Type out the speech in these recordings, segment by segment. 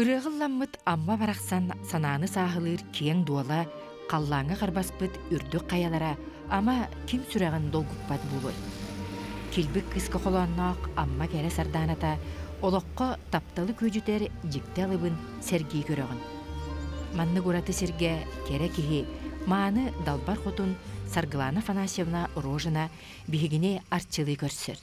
Үрегылламмыт амма барақсан сананы сағылыр кең дуала, қаллаңы қарбаспыт үрді қаялара, ама ким сүрағын долгуппад болыр. Келбік кіскі қоланнақ амма кәрі сарданата, олыққа тапталы көжітер жекті алыбын сәргей көріғын. Манны көраты сәрге кәрі кейі, мааны далбар хотун Саргылана Фанасьевна рожына бігігіне арчылы көрсір.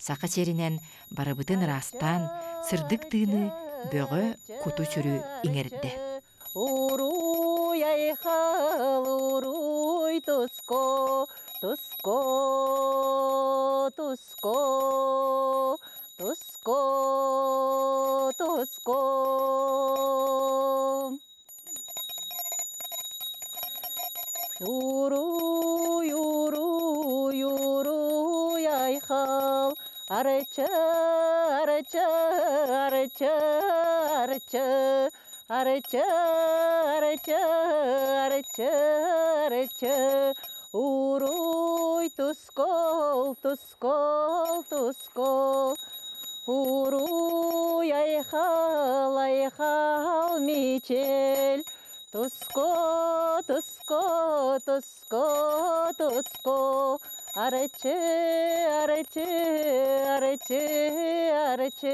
Сақа серінен барабытын растан, сырдық тыны бөгі куту сүрі иңерді. Уруй айхал, уруй туско, туско, туско, туско, туско. Уруй, уруй, уруй, айхал, арача, арача, арача, арача, арача, арача, арача, арача, уруй, тускол, тускол, тускол, уруй, айхал, айхал, мечель. Туско, туско, туско, туско, араче, араче, араче, араче.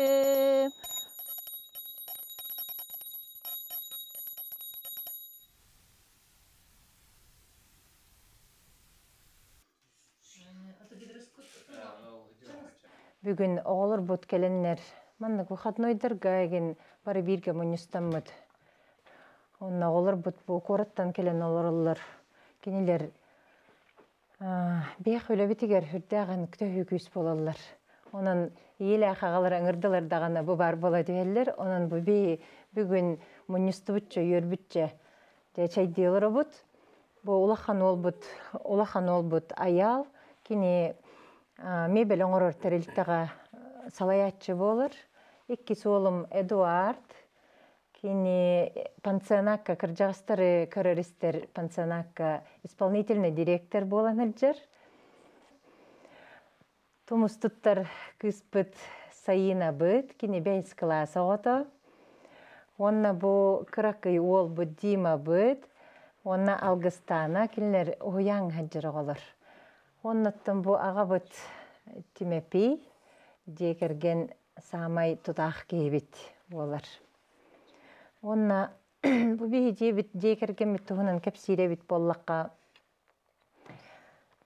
Бүгін олар бұд келіннер, маңнық ұқатнойдар ғайген бары бірге мұныстаммыд. Онна олар бұтбу қораттан келен оларылыр. Кенелер бейх өлі бітігер үрдіғын күті үйкіз болалылар. Онын елі ақағалар аңырдылар дағана бұ бар бола дүйелілер. Онын бұ бей бүгін мұнысты бұтчы, үйір бұтчы. Чайдей олары бұт. Бұ олақан ол бұт аял. Кене мебел оңыр ортареліктіға салаятчы болыр. Еккесі олым Эдуард. Кини Панцанакка, кырджагастары караристер Панцанакка, исполнительный директор болан элжер. Тумус туттар кыспыт сайына быт, кини бейс класса ото. Онна бу кыракый ол бу Дима быт, онна Алгыстана, кинилер уян хаджыр олар. Оннаттан бу ага быт Тимепи, декерген самай тутах кейбит олар. Онна бу биһи декерген миттуһунан кепсииребит боллаққа.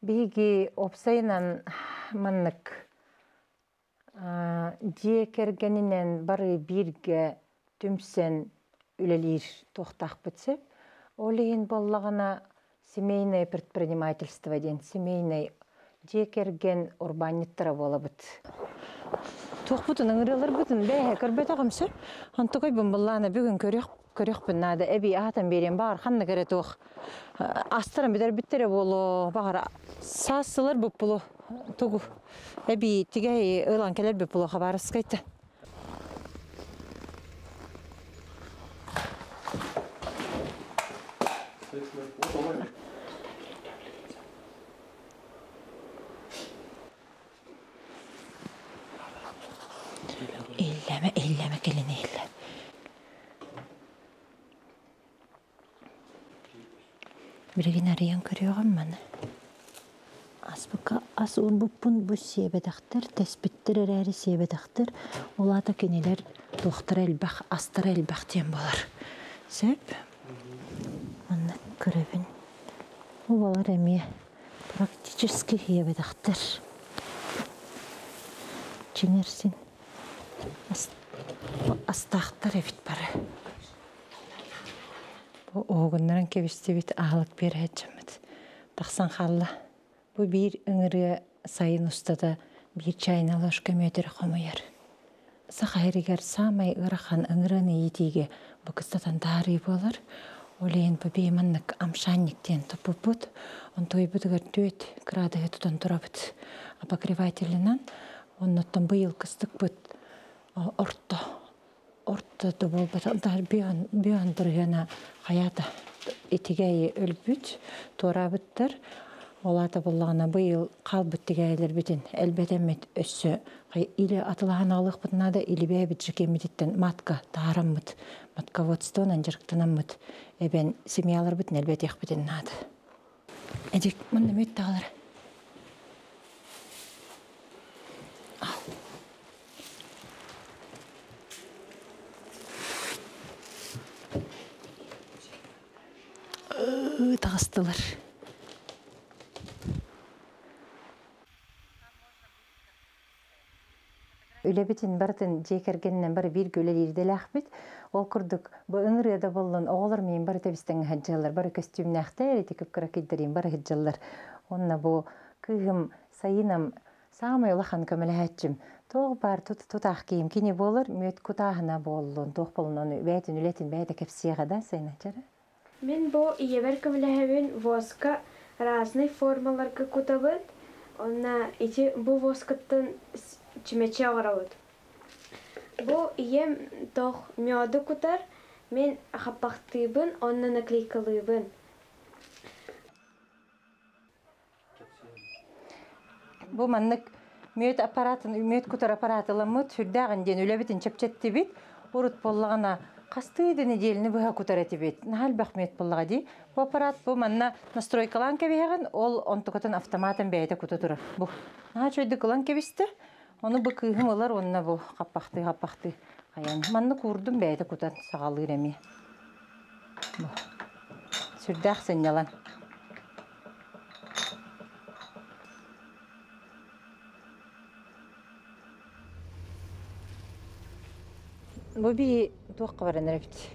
Биһиги опсайынан маннык декергенинен бары бирге түмсен үлелиир тохтах бытсеп, олиин боллағына семейное предпринимательство ден, семейный декерген урбаниттара болабыт. Тухпутун ыңырылыр бүтін бәйе көрбет оғымсы. Антықой бұн бұлланы бүгін көрек бұн нады. Әбей ағатан берем бағар қанны көрет оқ. Астырын бітер біттері болу. Бағар сасылыр бұп бұлу. Тұғу. Әбей тігей ұйлан келер бұп бұлу қабарыс қайтты. Элләме, келіне эллә. Бірген ариян көріоған маны. Аспықа асыл бұппын бұ себедақтыр, тәспеттір әрі себедақтыр. Олады кенелер доқтыр әлбәқ, астыр әлбәқтен болар. Сөп, маны көрібін. Олар әме практически ебедақтыр. Ченерсін. Астақтар әвіт бары. Бұл оғынларын кевістебет ағылық бері әджімет. Тақсан қалла. Бұл бір үңірі сайын ұстады бір чайна лошқа мөдірі қомайыр. Сақайрегер самай ұрақан үңіріні едеге бұл кістатан дары болыр. Олейін бұл бейманнық амшанниктен тұпы бұд. Он той бұдығыр дөт градығы тұтан тұра бұд. Апокривателінен оннаттан бұйыл кістік бұд. Орто, орто бол баталдар биян біргені қаяды етігәйі өлбіт, тура біттір. Олата боллағына бұйыл қалбіттіге әйлер бітін, әлбәдәмет өссі. Илі атылаған алық бұтына да илі бәй біт жүкемедеттен матқа тарым бұт, матқа вотстонан жүріктінам бұт. Әбен семиялар бұтын әлбәт еқ бітін нады. Әдек, мұнда мөтті алыр. Тағыстылыр. Үлебетін бартын жекергеннен бір виргүлі ерделі ақпет, ол күрдік ұңырыда болын оғылыр мен бар табистің ғаджалар, бар көстюмін ақты әрі текіп күракеддерін бар ғаджалар. Онына бұ күйім сайынам самай ұлақан көмілі әтчім. Тоғы бар тұтақ кейім кені болыр, мөт күтағына болын, тоқ болын оны бәйтін үлетін бәйті кәпсияға да сайын әтчара. Мен бұл ебір көмілі воска разны формаларға күтабын, онына бұл воскаттың чимече огород. Бу ем тох мёду кутар, мен хапахтыбын, онна наклейкалыбын. Бу маннык мёд аппаратын, мёд кутар аппаратыламыт, сүрдаган ден үлебитин чапчетти бит, урут поллагана кастыйды неделини быха кутар эти бит. Нахал бах мёд поллага ди. Бу аппарат бу манна настройкалан кебеган, ол онтукатын автоматан бейте кутатура. Бу. Нахал чойды калан кебисти. Оны бұл күйім олар онына бұл қаппақты-қаппақты қаян. Манны көрдім бәйді көтен сағалы реме. Сүрді ақсын елан. Бұл бей тоққа баран әріпті.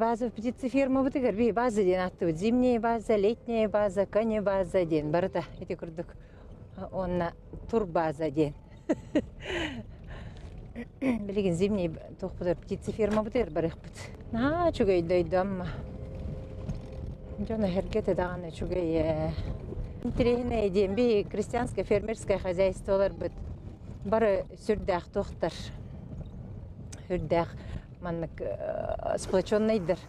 База птицы ферма бұты көр, бей база ден атты бұт. Зимняя база, летняя база, коне база ден. Барыта, әте көрдік. Онна турбаза ден. Білеген зимней тоқ бұдар птицы ферма бұдар барық бұд. На, чүгейдойды амма. Жона хәркеті дағаны чүгей. Интересіне еден бей крестьянская фермерская хозяйство олар бұд. Бары сүрдәқ тоқтар. Сүрдәқ маңнық сплоченныйдыр.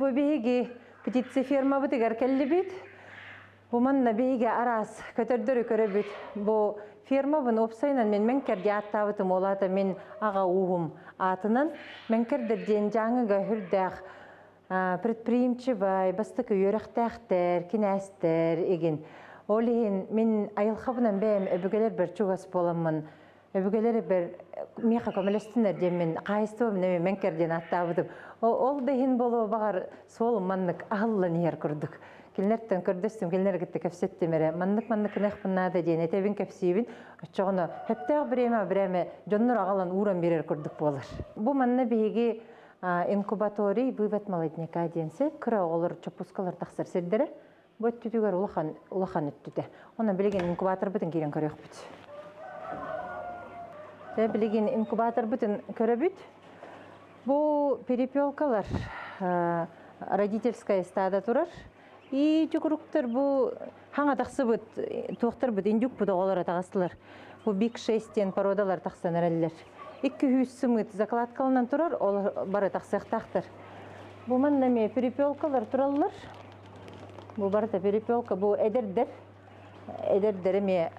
Бұл бейге птицы ферма бұтығар кәлі бейді. Бұл маңна бейге арас көтердірі көрі бейді. Бұл ферма бұн опсайынан мен мәңкерде аттабытым олады мен аға уғым атынан. Мәңкердерден жаңыға үрдәқ предприимчі бай, бастықы өріқтәқтер, кенәстер еген. Ол ең мен айылқабынан бәйім өбігелер бір чуғас боламын. Өбігелері бір меқа көмілістінерден мен қайыстығым неме мәңкерден аттабытым. Ол бейін болуы бағар сол маңнық ағылын ер күрдік. Келінерттен күрдістім, келінер кетті көпсеттім әрі. Маңнық нәқ бұннады дейін, әтәбін көпсейбін. Өтшіғыны өптәғ бірәме жоннұр ағылын ұран берер күрдік болыр. Бұ маңны бейге инкубаторий бұйбатмалайднека дейінсе, күрі олар чапускалар тақсыр сердері. Бұт түтігер ұлақан өттіде. Оны білеген инкубатор бұтын келен көрі өқпіт. Білеген инкубатор бұтын көрі бүт. Бұл перепелкалар родительская стада тұрар. И жүгіріктір бұл хаңа тақсы бұд, тоқтыр бұд, индюк бұд оғалар тағастылар. Бұл бик 6-тен пародалар тақсан әрәлілер. 200 мұд закладкалынан тұрар, олар бары тақсық тақтыр. Бұл мәннәме перепелкалар тұралылар. Бұл барыта перепелка, бұл әдердер. Әдердеріме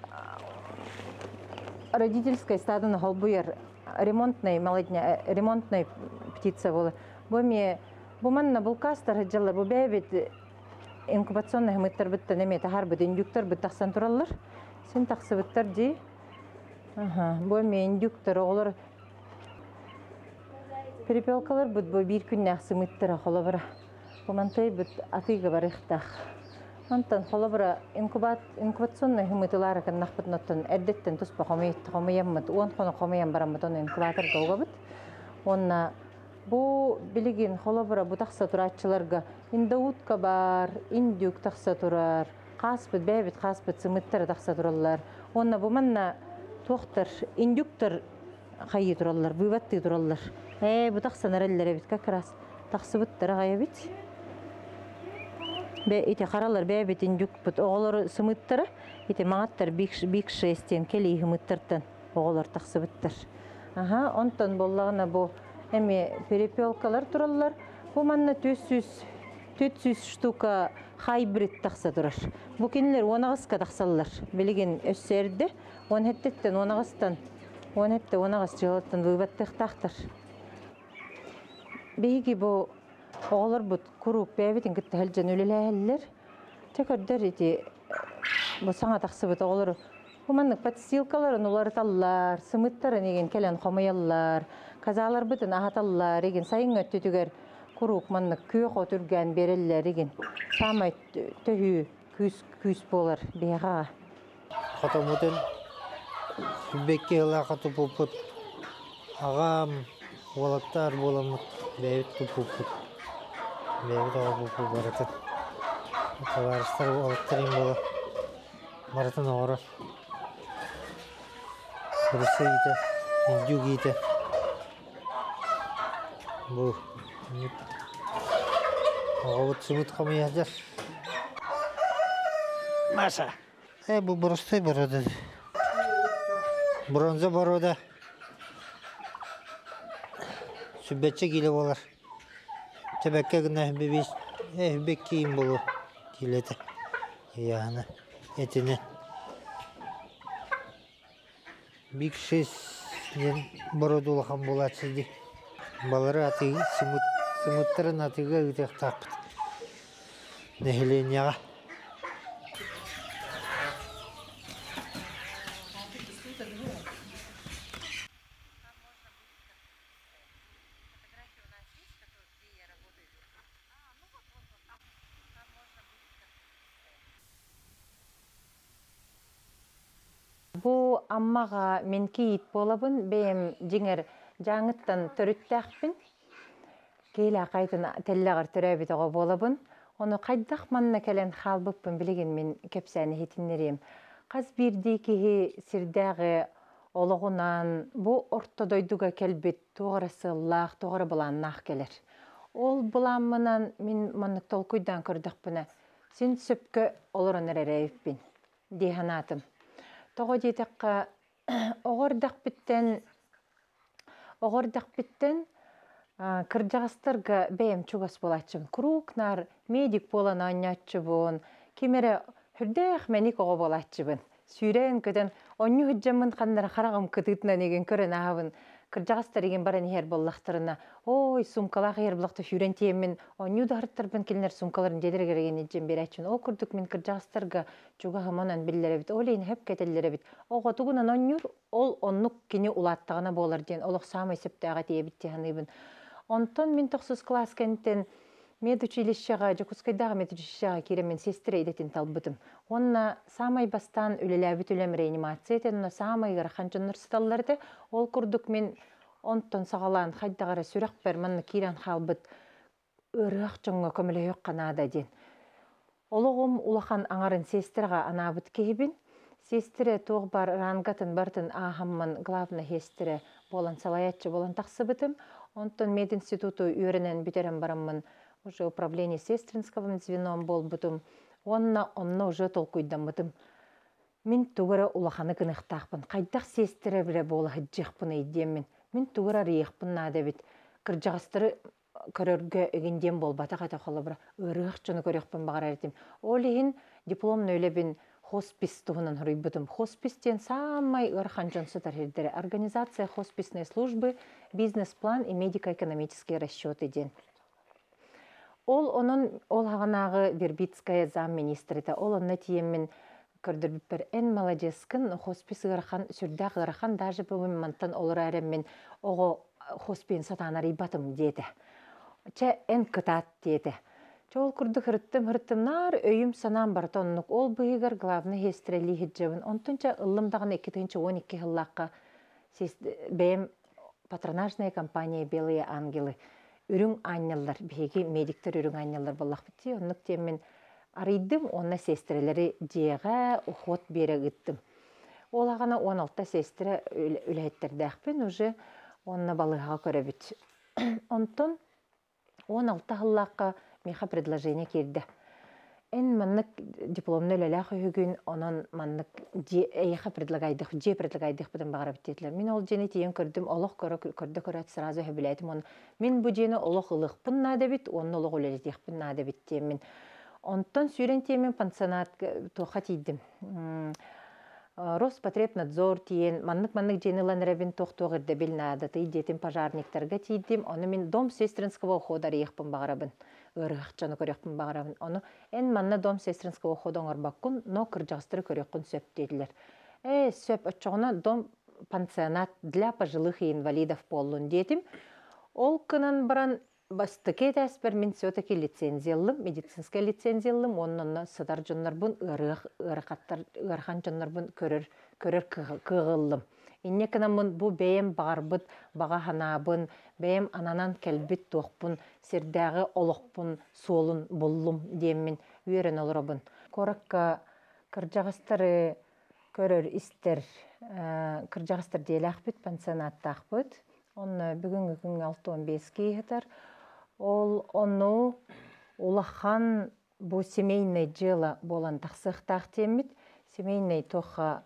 родительская стадыны қолбуер. Ремонтная птица была. Буманна булкастар хаджалар, бубэбит инкубационных мыттар бытта неме тахар быт, индюктар быт тахсан туралар. Сен тахсы быттар дей. Буме индюктар олар. Перепелкалар быт, бу бир күнне ақсы мыттара холабара. Бумантай быт атыйга барыхтах. Антан холабара инкубационных мыттылары каннах бытнаттан әрдеттен туспа қомайаммыд. Оған қоны қомайам бараммыд, оны инкубатор қауға бұд. Онына бұ білеген холабара бұ тақса тұр атчыларға индаутка бар, индюк тақса тұрар, қаспыт, бәйбіт қаспыт, сымыттар тақса тұралар. Онына бұ манна тоқтар, индюктар қайы тұралар, бұйбатты тұралар. Бұ тақсан әрелер әбіт, как раз тахсыбыт тарагайбит. Бе ите харалар бэбитин жүкпүт оголор сымыттыр, ите маңаттар бик шестен келей хымыттыртын оголор тахсыбыттыр. Аха, онтон боллагына бу эми перепёлкалар тураллар. Бу манна 400 штука хайбрид тахса турар. Бу кинилер 10-ка тахсаллар. Билеген өссөрдө 17-тен 10-астан 17-те 10-ас жылдан выбаттык тахтар. Беги бу оголор бут куруп бэбитин китте хелжен үлелелер. Текердер ити бу саңа тахсыбыт оголор. Уманнык подстилкалар, нулар таллар, сымыттар деген келен хомаяллар, казалар бүтін ахаталлар деген сайыңа төтігер курук маннык күй қотүрген береллер деген самай төйі күйс болар беға. Қатамудын бекке ла қату бұлпыт, ағам олаттар боламыт, бәйбіт бұлпыт, бәйбіт ала бұлпыт баратыт. Қаларыстар олаттар ең бола, баратын ауыра. Красивите, индюгите. Бу. Вот сумитка моя здесь. Маша. Бу бросты бороды. Бронза борода. Суббетче килевалар. Тебекке гнах бибис. Бекки им болу. Килете. Яна. Этине. Бик шестен бороду лахам болат сиди. Балары атыгы сымыттарын атыгы үтек тақпыт. Нехелен яға. Аммаға мен кейт болабын, бейім жеңер жаңыттан түріттәқпін. Кейлі қайтын тәлігір түрәбетіға болабын. Оны қайдақ манына кәлін қалбықпын білеген мен көпсәні хетінлерем. Қаз бірдей кейі сірдәғі олығынан бұл ортодойдуға кәлбет тоғырасы лақ, тоғыры бұлан нақ келер. Ол бұламынан мен манық толқойдан көрдіқпіні. Сен сөпкі олырын әрәйіппін, дейханатым. Тогодитекка огордак биттен кырдагастарга бем чугас болачым. Крукнар медик болана аннячыбын. Кимере хүрдэх меник ого болачыбын. Сүйрен кеден онню хыджамын каннар харагым кытытна деген көрөн абын. Кырдагастар деген баран хер боллактырына. Ой, сумкалар хер болакты сүйрен тиемин. Онню да хырттырбын келнер сумкаларын дедер кереген эджем беречүн. О курдук мен кырдагастарга чугага манан биллере бит. Олейин хеп кетеллере бит. Ого тугунан оннюр ол оннук кине улаттагына болар ден. Олок самы септага тиебит тиганыбын. Онтон мен 9 класс кенттен медучилищага, Жакускайдагы медучилищага киремен сестре идетин талбытым. Онна самай бастан үлеләбит үлем реанимация етен, самай ғараханчынныр сталларды. Ол күрдік мен онттон сағалан қайдағары сүрәқ бәрманны кирен қалбыт үріғақ жонға көмілі өк қанада ден. Олығым улақан аңарын сестерға анабыт кейбін. Сестере тоғы бар рангатын бартын ағамман главны хестере болан салаятчы болан тақсыбытым. Онттон мединституту үйрінен бітерен бараммын. Уже управление сестринского звеном был бутым. Онна уже толкуйдан бутым. Мен тугара улаханы кынықтақпын. Қайдақ сестере біле болығы джекпын едемін. Мен тугара рейхпын надавит. Кырджағыстыры көрерге өгенден бол. Батақата қолы бұра. Өріғақ жыны көрекпін бағарар етім. Олейін дипломны өлебін хоспис туғынан хұрый бутым. Хоспистен самай өрхан жынсы тархердері. Организация хосписной службы, бизнес-план и медико-экономические расчеты ден. Ол хағанағы Вербицкая замминистріті. Ол онна тиемін көрдірбіппір ән маладескін хоспис ғырқан, сүрдәқ ғырқан, дажы бөмін мантан олыр әрімін оғы хоспин сатанар ибатым деді. Чә ән кытат деді. Чә ол күрді хырттым-хырттымнар өйім санам бартоннық. Ол бұйығыр главны хестрелі хеджевін. Онтынча ұлымдағын 2-12 ғыллаққа бәйім патронажная компания «Белые ангелы». Үрің айнылар, беге медиктер үрің айнылар болақ бітті. Оның темін арыйдым, онына сестерелері деға ұқот бері ғыттым. Ол ағана 16-та сестері үләйттірді әқпен, ұжы онына балыға көрі біт. Онтын Он алтаһыллааққа меха предложение керді. Эн маннык дипломны лалахы үгүн анан маннык эйха предлагайдык, же предлагайдык бутун багарып тетилер. Мен ол жени тиен көрдүм, Аллах көрөт сразу хабилетим он. Мен бу жени Аллах ылыкпын надабит, онун Аллах өлөлөтүкпын надабит темин. Онтон сүрен темин пансанат тоха тийдим. Роспотребнадзор тиен маннык жени ланрабин токтогырда белнада тидетим пожарниктарга тийдим. Аны мен дом сестринского ухода рыйыкпын багарабын. Ыргачаны көрөкпүн багарабын. Аны эн манна дом сестринского уходоңор баккун, но кыржагыстыры көрөккүн сөп дедилер. Сөп отчогуна дом пансионат для пожилых и инвалидов болун дедим. Ол кынан баран бастыке таспер мен все-таки лицензиялым, медицинская лицензиялым, оннонна садар жоннорбун ыргакан жоннорбун көрөр кыгылым. Инне кынамын бу бэйэм бағарбыт, баға ханабын, бэйэм ананан кэлбит тоқпын, сердегі олықпын, солын, бұллым деммін, үйерін олырабын. Коракка кыржағыстары көрір істер, кыржағыстар дейлі ақпыт, пансионатты ақпыт. Оны бүгінгі күн 6-15 кейгітар. Ол оны олақан бұ семейнай жылы болан тақсық тақтеммит, семейнай тоқа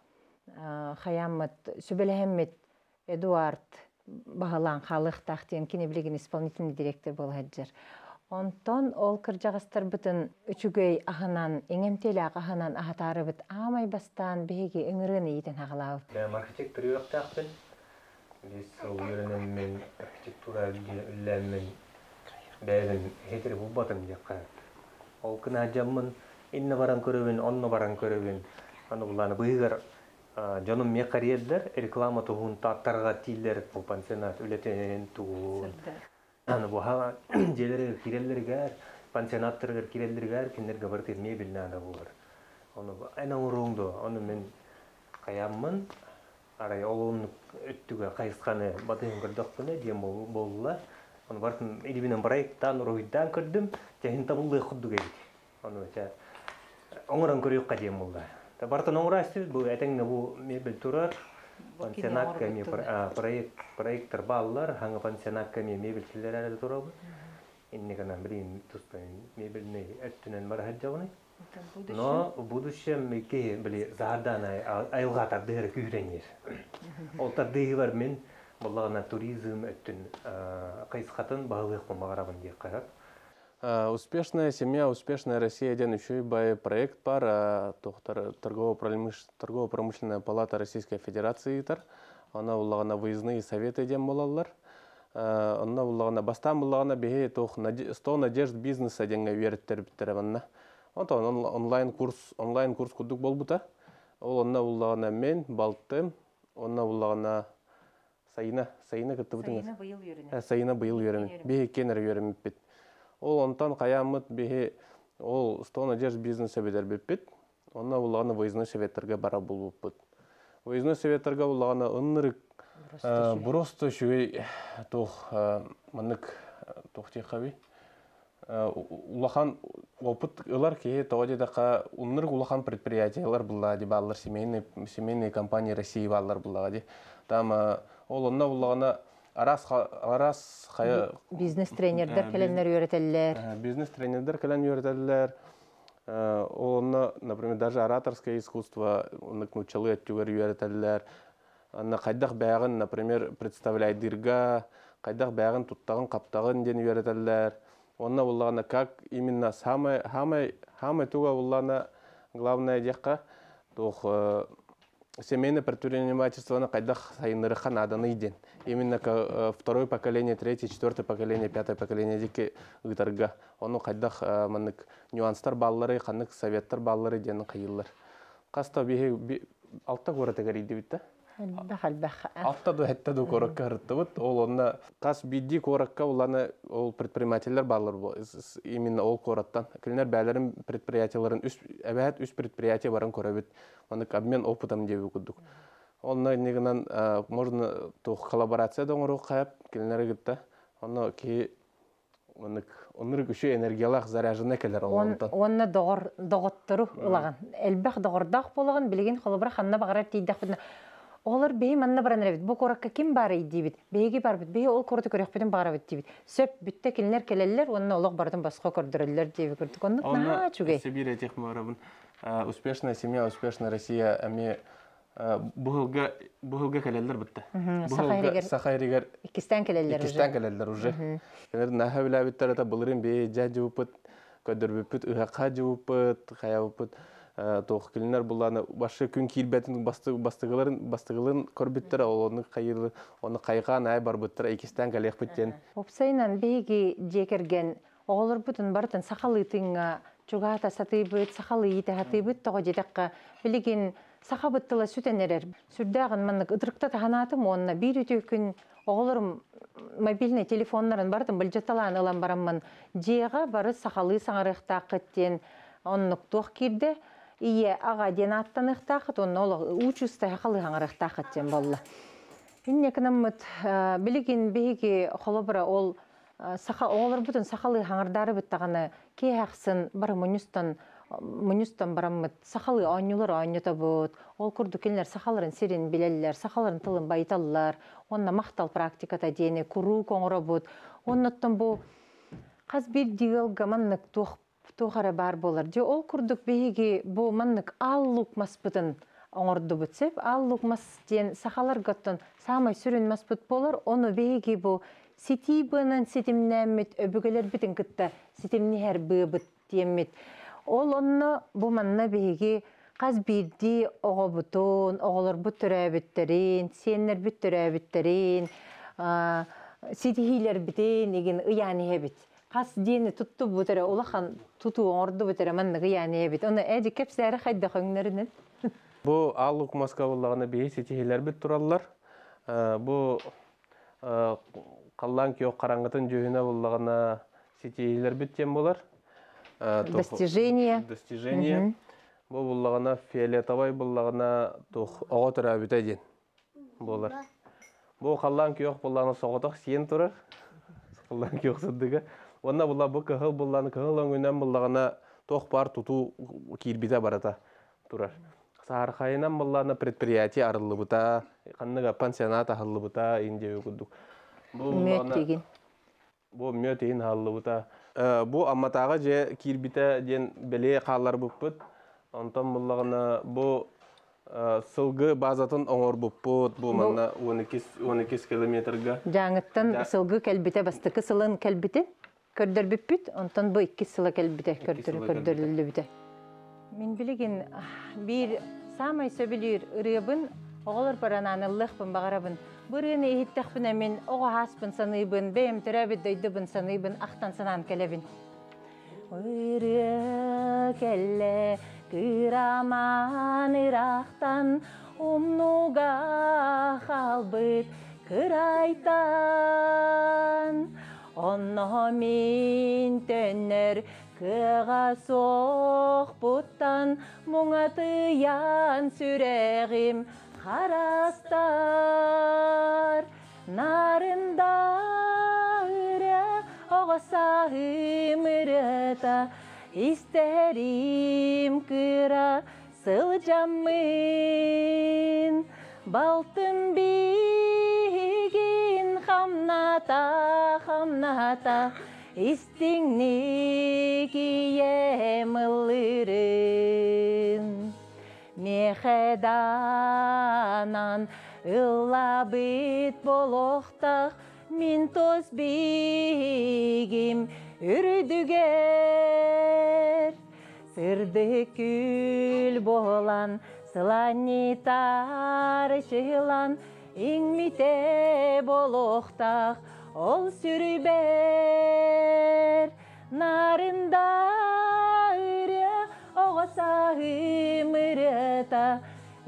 Хаяммат Сүбелхеммет Эдуард Бағалан халық тақтен кинеблеген исполнительный директор болғаджар. Онтон ол кыржағыстар бұтын үчігөй ағынан, еңемтелі ағынан ағатары бұт амай бастан беге үңірін ейден ағылауып. Бәм архитектор үйрек тақтын. Біз ол үйренен мен архитектура үллән мен бәйдің хетер бұл батын деп қанат. Ол күна жамын, инна баран көрібін, онна баран көрібін, аны бұланы бұйығар. Жаным ме қариелдер реклама тұғын таттарға тілдер бұл пансионат өлетен тұғын. Бұға желері керелдергер, пансионаттырғыр керелдергер кендерге бір терме білінады болыр. Әйна ұрыңды, оны мен қаямын, арай олығын өттігі қайысқаны батығын көрдіқпіні дейін болула. Оны бартын елбінің проекттан, рухиддан көрдім, жәхін табылды құдды кәйді. Оны оңыран көріққа дейін болды. Бартын оңырастыз, бұл әтіңді бұл мебіл тұрар, пансионат көме проекттар балылар, хаңы пансионат көме мебіл тілдер әрі тұрабы. Енді ғана бірін тұстайын мебіліне әттінен бар әджауыны. Но будущем меке білі зардан айылға тардығыр күйренер. Ол тардығы бар мен болағына туризм әттін қайсықатын бағылық қомағарабын дек қарап. Успешная семья, успешная Россия, один еще и проект пара торгово-промышленная палата Российской Федерации итар. Она была на выездные советы дем болалар. Она была на бастам была на беге тох 100 надежд бизнеса деньга верит тербитерванна. Он то онлайн курс кудук болбута. Она была на мен балтем. Она была на сайна катты бутинга. Сайна был юрен. Беге кенер юрен пит. Ол онтан қаямыт беге ол стона держ бизнес әбедер беппет. Онна олағаны выездной советтерге бара бұл бұппет. Выездной советтерге олағаны ұнырық бұрысты шуғай тоқ мұнық тоқтиқави. Улахан опыт ұлар кеге тоғаде дақа ұнырық улахан предприятиялар бұлағады бағылар, семейные компании России бағылар бұлағады. Дама ол онна олағаны Бизнес-тренердер кэлэн юрэтэллэр. Олна, например, даже ораторское искусство ныкнучалы оттюгэр юрэтэллэр. Анна қайдақ бәғын, например, представляйдырға, қайдақ бәғын туттағын, қаптағын ден юрэтэллэр. Онна уллағына, как именно хамай туға уллағына главная декқа, тоқ... Семейное предпринимательство на кайдах сайнырхан аданы иден. Именно второе поколение, третье, четвертое поколение, пятое поколение деки гытарга. Оно кайдах манык нюанстар баллары, ханык советтар баллары ден кайыллар. Каста беге алта гората гариди битта. Алта дуэтта ду коракка гарытты бут. Ол онна кас бидди коракка уланы ол предпринимательлер баллар бу. Именно ол кораттан. Килинер бәлерин предприятияларын әбәхәт үс предприятия барын корабит. Манык обмен опытом девы күддік. Онна негінен можно тоқ коллаборация доңыру қайып келінері күтті. Онна кей онырық үші энергиялақ заряжыны келер олғандықтан. Онна доғыттыру ұлаған. Әлбәқ доғырдақ болған білген қолыбыра қанына бағарар тейдіқ бұдына. Олар бей манна баранрабит. Бу коракка ким бары дейбит. Бейге барбит. Бей ол корды көрөкпөтүн барабит дейбит. Сөп бүтте келинер келелер, онна олог бардын басқа көрдүрөлөр дейби көрдүк. Ондук наа чугей. Сибирия техморабын. Успешная семья, успешная Россия. Ами бухылга келелер бітті. Сахайригер. Икистан келелер уже. Наха біла біттар ата бұлырын бей жа жуупыт, көдір біпіт, ұхақа жуупыт, хая біпіт. Тоқ келінер бұланы башы күн кейлбәтінің бастығылын көрбіттір, оны қайған ай бар бұттыр, әкестен кәлек бүттен. Опсайынан бейге жекерген оғылыр бұтын бартын сақалы тыңға жүғата саты бұт, сақалы еті ғаты бұт тоғы жетаққа білеген сақа бұттыла сүтен әрер. Сүрдіғын мұнық ұдырықта тағанатым онына бір өте күн оғылырым мобильный телефонларын бартын білжетталан ылан барамын жеға бары сақалы саңырықта қыттен онық тоқ керді. Ие аға денаттаных тақыт, онын олық учыстай қалығанғарық тақыт ден болы. Инне кінімміт біліген бейге қолыбыра ол олыр бұтын сақалығанғардары бұттағаны кей әқсын бір мүністан бараммыт сақалы айнылар айныта бұт. Ол күрді келінер сақаларын серен білелілер, сақаларын тылын байталылар, онына мақтал практиката дейіне, күру көңірі бұт. Онныттың бұ қаз бір дегіл ғаманнық тұқ Тухара бар болар. Де ол күрдік бейге бұл маннық аллық маспытын оңырды бұтсеп, аллық мастен сақалар ғаттын самай сүрін маспыт болар, оны бейге бұл сетейбінің сетемнәмет, өбігілер бітін күтті сетемне әр бұт демет. Ол онны бұл манна бейге қаз берді оғы бұтын, оғылар бұттыр әбіттерін, сенлер бұттыр әбіттерін, сетейлер бітін, еген ұяны әбіт. Қас дені тұтты бұтыры, олақан тұту оңырды бұтыры мәннығы яны әбет. Оны әді кәпсәрі қайда қөңнерінен? Бұл аллық масқалылағына бейі сетейлер біт тұралылар. Бұл қаллан кеу қараңғытын жөйіне болағына сетейлер біттен болар. Достижение. Бұл болағына фиолетовай болағына оғы тұры әбет әден болар. Бұл қаллан кеу болағына соғытық сен тұрар. Қаллан кеу сындығы. Онна бұла бұл кығыл өңінен бұлағына тоқ бар тұту кербеті барата тұрар. Сарқайынан бұлағына предприятия арылы бұта, қанныға пансионат ағылы бұта, енде өкілдік. Бұл мөтейін ағылы бұта. Бұл амматаға же кербеті ден бәле қалар бұп бұт. Онтан бұлағына бұл сылғы базатын оңыр бұппыт, бұл маңна 12 километрге. Жаңыттан сылғы кәлбеті бастықы сылын кәлбеті? Көрдір бүппіт, онтан бұл 2 сылы кәлбіде, көрдірлі бүде. Мен білеген, бір самай сөбілер үребін, оғылыр барананы лықпын бағарабын. Бүргені ехеттіқпіна мен оғы аспын саныйбын, бәйім түрәбі дөйдібін саныйбын, ақтан санан кәләбін. Үрі кәлі күраман ұрақтан, ұмнуға қалбыт күрайтан. Онна мен төнер күға соқ бұттан, мұңатыян сүрәғим қарастар. Нарында үрі, оғаса үміріта, істерім күра сылжамын. Балтым бейген хамната, истіңне кием ұлырын. Мехеданан ұлабыт болуқтақ, мен тоз бейгім үрдігер. Сырды күл болан, сыланитар шылан, иңмите болуқтақ, ол сүрібер. Нарында үрі, оғаса үміріта,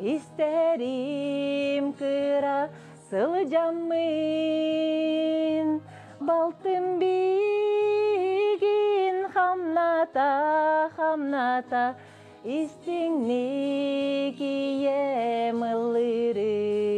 істерім күра сылжамын. Балтым бейген хамната, истіңне кием ұлырын.